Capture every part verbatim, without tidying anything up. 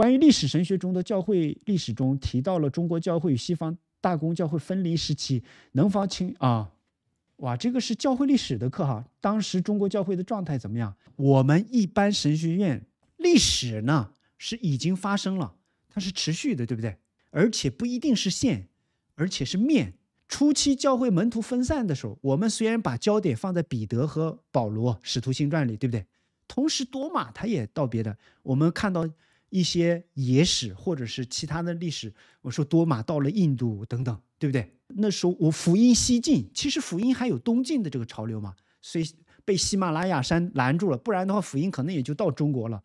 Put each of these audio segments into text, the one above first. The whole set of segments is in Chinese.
关于历史神学中的教会历史中提到了中国教会与西方大公教会分离时期能否清啊？哇，这个是教会历史的课哈。当时中国教会的状态怎么样？我们一般神学院历史呢是已经发生了，它是持续的，对不对？而且不一定是线，而且是面。初期教会门徒分散的时候，我们虽然把焦点放在彼得和保罗《使徒行传》里，对不对？同时多马他也道别的，我们看到一些野史或者是其他的历史，我说多马到了印度等等，对不对？那时候我福音西进，其实福音还有东进的这个潮流嘛，所以被喜马拉雅山拦住了，不然的话福音可能也就到中国了，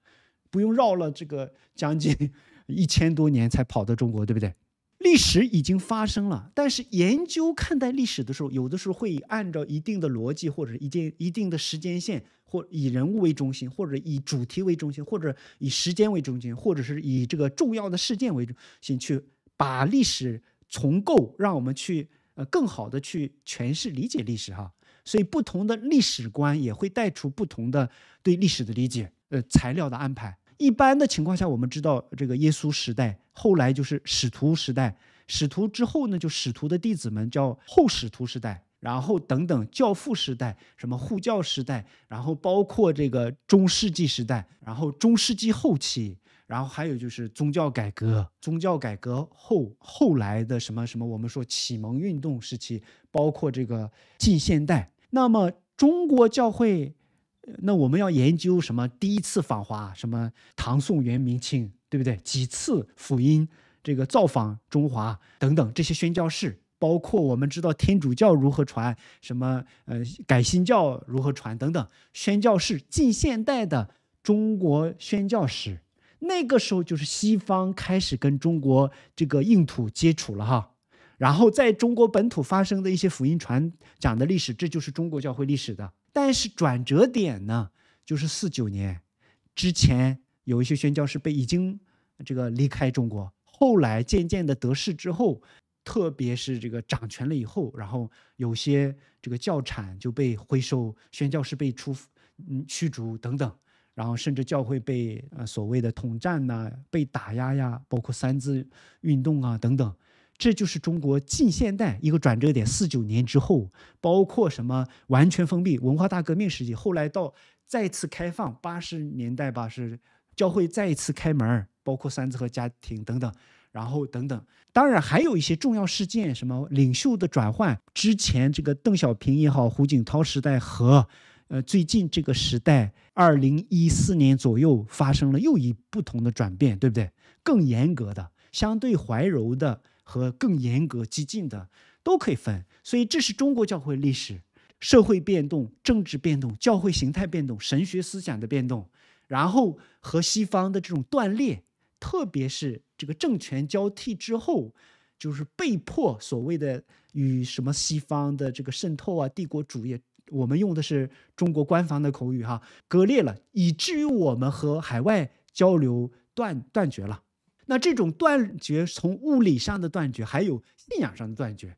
不用绕了这个将近一千多年才跑到中国，对不对？历史已经发生了，但是研究看待历史的时候，有的时候会按照一定的逻辑或者一定一定的时间线，或以人物为中心，或者以主题为中心，或者以时间为中心，或者是以这个重要的事件为中心，去把历史重构，让我们去呃更好的去诠释理解历史哈。所以不同的历史观也会带出不同的对历史的理解，呃材料的安排。一般的情况下，我们知道这个耶稣时代，后来就是使徒时代，使徒之后呢，就使徒的弟子们叫后使徒时代，然后等等教父时代，什么护教时代，然后包括这个中世纪时代，然后中世纪后期，然后还有就是宗教改革，宗教改革后后来的什么什么，我们说启蒙运动时期，包括这个近现代。那么中国教会，那我们要研究什么第一次访华，什么唐宋元明清，对不对？几次福音这个造访中华等等这些宣教士，包括我们知道天主教如何传，什么呃改新教如何传等等宣教士，近现代的中国宣教史。那个时候就是西方开始跟中国这个硬土接触了哈。然后在中国本土发生的一些福音传讲的历史，这就是中国教会历史的。但是转折点呢，就是四九年之前有一些宣教士被已经这个离开中国，后来渐渐的得势之后，特别是这个掌权了以后，然后有些这个教产就被回收，宣教士被出嗯驱逐等等，然后甚至教会被呃所谓的统战呐、啊、被打压呀，包括三自运动啊等等。这就是中国近现代一个转折点，四九年之后，包括什么完全封闭、文化大革命时期，后来到再次开放，八十年代吧，是教会再一次开门，包括三自和家庭等等，然后等等。当然还有一些重要事件，什么领袖的转换，之前这个邓小平也好，胡锦涛时代和呃最近这个时代，二零一四年左右发生了又一不同的转变，对不对？更严格的，相对怀柔的。和更严格激进的都可以分，所以这是中国教会历史，社会变动、政治变动、教会形态变动、神学思想的变动，然后和西方的这种断裂，特别是这个政权交替之后，就是被迫所谓的与什么西方的这个渗透啊、帝国主义，我们用的是中国官方的口语哈，割裂了，以至于我们和海外交流断断绝了。那这种断绝，从物理上的断绝，还有信仰上的断绝。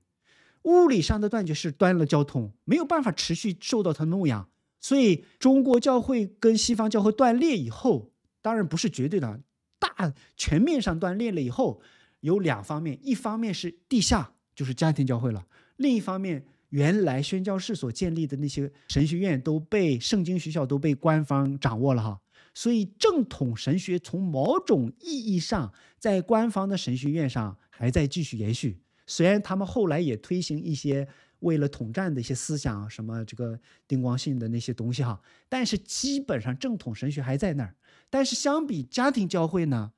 物理上的断绝是断了交通，没有办法持续受到它的牧养，所以中国教会跟西方教会断裂以后，当然不是绝对的，大全面上断裂了以后，有两方面，一方面是地下，就是家庭教会了；另一方面，原来宣教士所建立的那些神学院都被圣经学校都被官方掌握了哈。所以正统神学从某种意义上在官方的神学院上还在继续延续，虽然他们后来也推行一些为了统战的一些思想，什么这个丁光信的那些东西哈，但是基本上正统神学还在那儿。但是相比家庭教会呢，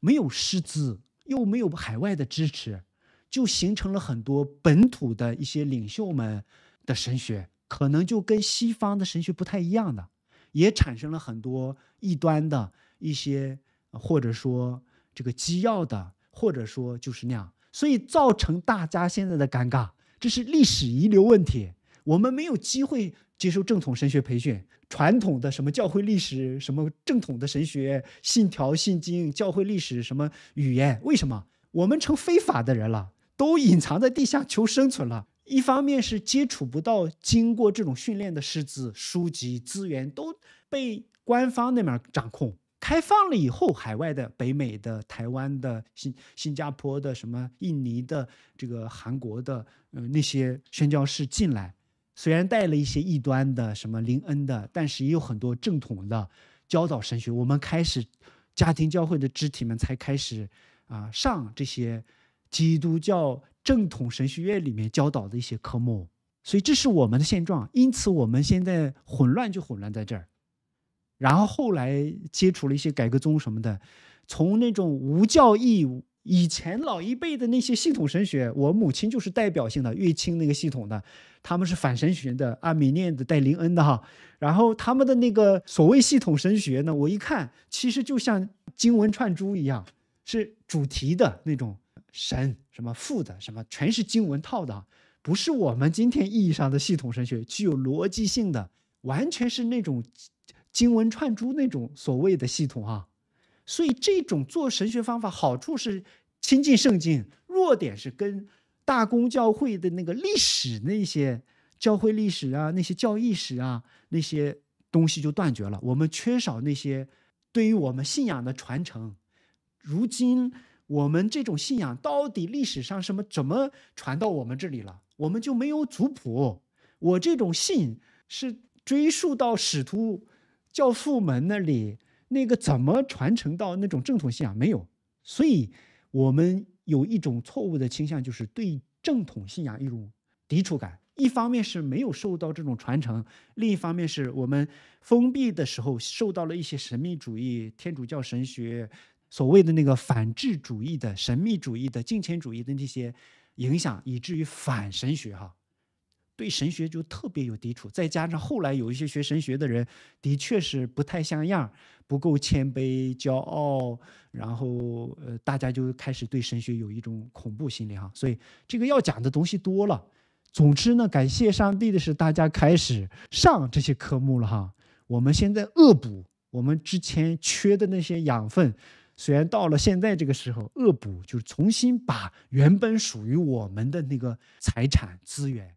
没有师资，又没有海外的支持，就形成了很多本土的一些领袖们的神学，可能就跟西方的神学不太一样的。也产生了很多异端的一些，或者说这个机要的，或者说就是那样，所以造成大家现在的尴尬，这是历史遗留问题。我们没有机会接受正统神学培训，传统的什么教会历史，什么正统的神学信条、信经、教会历史什么语言，为什么我们成非法的人了，都隐藏在地下求生存了。一方面是接触不到经过这种训练的师资、书籍、资源都被官方那边掌控，开放了以后，海外的北美的、台湾的、新新加坡的、什么印尼的、这个韩国的，嗯、呃，那些宣教士进来，虽然带了一些异端的、什么灵恩的，但是也有很多正统的教导神学。我们开始家庭教会的肢体们才开始啊、呃、上这些基督教正统神学院里面教导的一些科目，所以这是我们的现状。因此，我们现在混乱就混乱在这儿。 然后后来接触了一些改革宗什么的，从那种无教义，以前老一辈的那些系统神学，我母亲就是代表性的乐清那个系统的，他们是反神学的，阿米念的、带灵恩的哈。然后他们的那个所谓系统神学呢，我一看其实就像经文串珠一样，是主题的那种神什么父的什么，全是经文套的，不是我们今天意义上的系统神学，具有逻辑性的，完全是那种 经文串珠那种所谓的系统啊，所以这种做神学方法好处是亲近圣经，弱点是跟大公教会的那个历史那些教会历史啊、那些教义史啊那些东西就断绝了。我们缺少那些对于我们信仰的传承。如今我们这种信仰到底历史上什么怎么传到我们这里了？我们就没有族谱。我这种信是追溯到使徒 教父们那里，那个怎么传承到那种正统信仰没有？所以我们有一种错误的倾向，就是对正统信仰一种抵触感。一方面是没有受到这种传承，另一方面是我们封闭的时候受到了一些神秘主义、天主教神学、所谓的那个反智主义的、神秘主义的、敬虔主义的那些影响，以至于反神学哈。 对神学就特别有抵触，再加上后来有一些学神学的人，的确是不太像样，不够谦卑、骄傲，然后呃，大家就开始对神学有一种恐怖心理哈。所以这个要讲的东西多了。总之呢，感谢上帝的是，大家开始上这些科目了哈。我们现在恶补我们之前缺的那些养分，虽然到了现在这个时候，恶补就是重新把原本属于我们的那个财产资源